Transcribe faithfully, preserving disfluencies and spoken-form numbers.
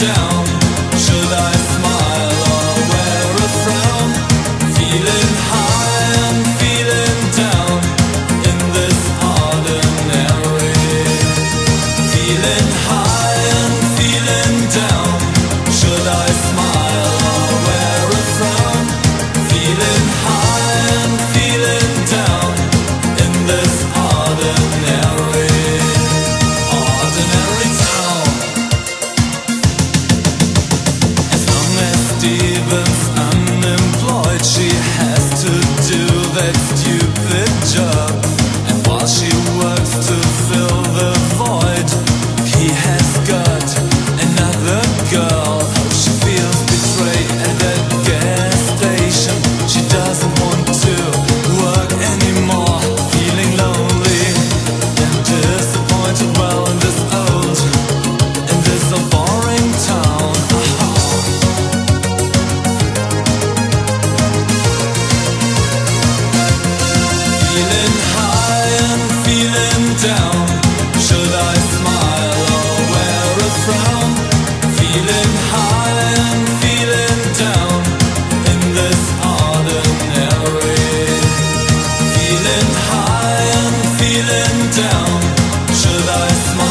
down. Should I smile or wear a frown? Feeling high and feeling down in this ordinary. Feeling high and feeling down. Should I smile or wear a frown? Feeling high and feeling down in this ordinary. Steven's unemployed, she has to do that stupid job. And while she works to fill the void, he has got another girl. She feels betrayed at that gas station. She doesn't want to work anymore, feeling lonely and disappointed. Well, in this old, in this old boring town. Feeling high and feeling down. Should I smile or wear a frown? Feeling high and feeling down in this ordinary. Feeling high and feeling down. Should I smile?